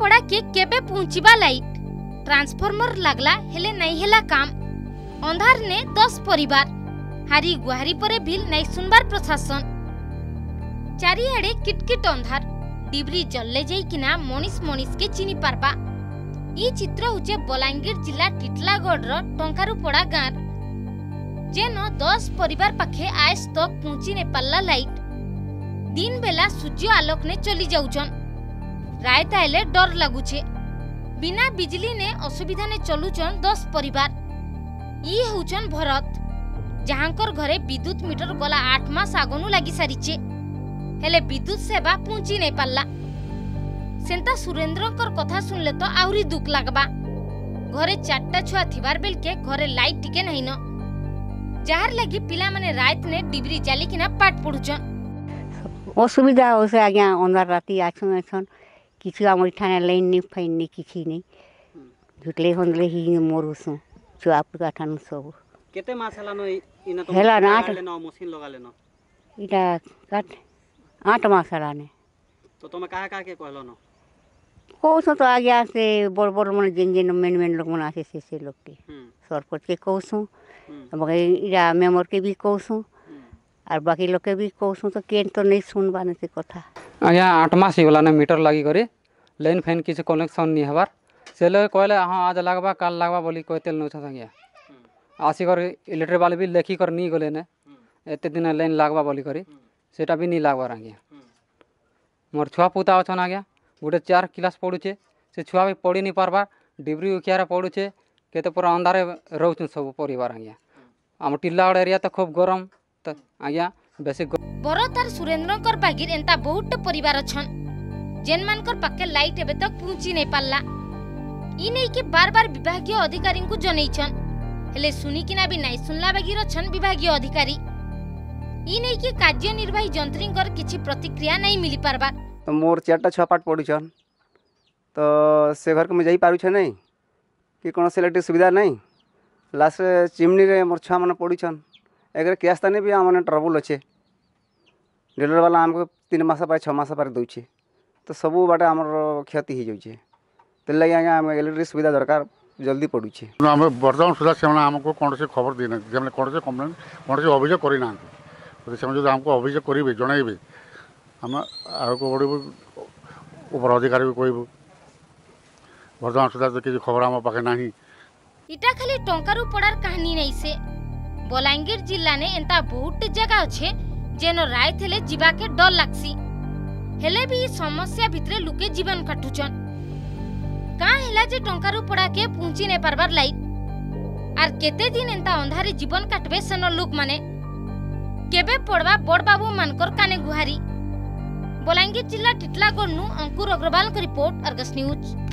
पड़ा के केबे पहुंचीबा लाइट ट्रांसफार्मर लगला हेले नहीं हेला काम। अंधार ने 10 परिवार हारी गुहारी परे बिल नहीं सुनबार प्रशासन। चारिआडे किटकिट अंधार डिब्री जल्ले जाई किना मनीष मनीष के चिनी पारबा। ई चित्र होचे बलांगीर जिला टिटलागढ़ रो टंकारु पड़ा गांव जेन 10 परिवार पाखे आज तक पहुंची ने पल्ला लाइट। दिन बेला सूर्य आलोक ने चली जाउछन रायता हेले डर लगुचे। बिना बिजली ने असुविधा ने चलुचन 10 परिवार। ई होचन भरत जहांकर घरे विद्युत मीटर गला 8 मास आगनु लागि सारिचे हेले विद्युत सेवा पहुंची नहीं पाला। सेंता सुरेंद्रकर कथा सुनले तो आउरी दुख लागबा। घरे 4टा छुआ थिबार बेल के घरे लाइट टिके नहीं न जहार लगी पिला माने रात ने डिब्री जाली किना पाठ पढुचन। असुविधा होसे आज्ञा अंधार राती आछन आछन किछु आम ठाने लाइन नहीं फाइन नहीं किछि नहीं झुटले होनले ही मोरुसु छुआ पुका ठान सब केते मास हला न इना तो हला ना मशीन लगा लेनो इटा काट 8 मास हला ने। तो तुम काहा काहा के कहलो न कहसो तो आज्ञा से बड़ बड़ मन जिन जिन मेन मेन लोग मन आसे से लोग के सरपंच के कहसु मगे इरा मेमोर के भी कहसु और बाकी लोग के भी कहसु तो केन तो नहीं सुनबा ने से कथा। आज्ञा 8 मास ही होला ने मीटर लागी करे लाइन फैन किछ कनेक्शन नहीं हवार सेले कहले हां आज लागबा काल लागबा बोली कहतेल न छ संगे आसी कर इलेक्ट्रिक वाले भी लेखी कर नहीं गले ने एते दिन लाइन लागबा बोली करे सेटा भी नहीं लागबा आज्ञा। मोर छुआ पुता अछन आज्ञा गोटे 4 क्लास पढुछे से छुआ भी पढ़ी नहीं पारबा डिब्री उखियारा पढुछे केते पर अंधारे रहउछन सब परिवार आज्ञा। हम टिल्लागढ़ एरिया तो खूब गरम त आज्ञा बेसी बरोतर सुरेंद्रकर बागिर एंता बहुत परिवार छन जेन मानकर पक्के लाइट एबे तक पहुंची नहीं पाला। ई नै कि बार-बार विभागीय अधिकारी को जनै छन हेले सुनी किना भी नै सुनला बागिर छन विभागीय अधिकारी। ई नै कि कार्य निर्वाही यंत्रीकर किछि प्रतिक्रिया नै मिली पारबा। तो मोर 4टा 6 पाठ पढु छन तो से घर के में जाई पारु छ नै कि कोनो सेलेक्टिव सुविधा नै लास्ट चिमनी रे मोर 6 मन पढु छन अगर कैश ताने भी आमने ट्रबल अच्छे डीलर वाला हमको 3 मास पर 6 मास पर दूचे तो सब बाटे आम क्षति हो जाए तो लगे आज आम इलेक्ट्रिक सुविधा दरकार जल्दी पड़ूचे। आम बर्तमान सुधा से आमको कौन से खबर देना कौन से कम्प्लेन कौन से अभियोग करना जो आमको अभियोग करेंगे जनइबे आम आगे बढ़ू ऊपर अधिकारी भी कहू बर्तमान सुधा तो किसी खबर आम पाखे ना। इटा खाली टंकारु पड़ार कहानी नहीं से बलांगीर जिला ने एंता बहुत जगह अच्छे जेन राय थेले जीवा के डर लागसी हेले भी समस्या भितरे लुके जीवन काटुचन। का हेला जे टंकारु पड़ा के पहुंची ने परबार लाइट आर केते दिन एंता अंधारे जीवन काटबे सन लोग माने केबे पड़वा बड़ बाबू मानकर काने गुहारी। बलांगीर जिला टिटलागढ़ नु अंकुर अग्रवाल की रिपोर्ट अर्गस न्यूज।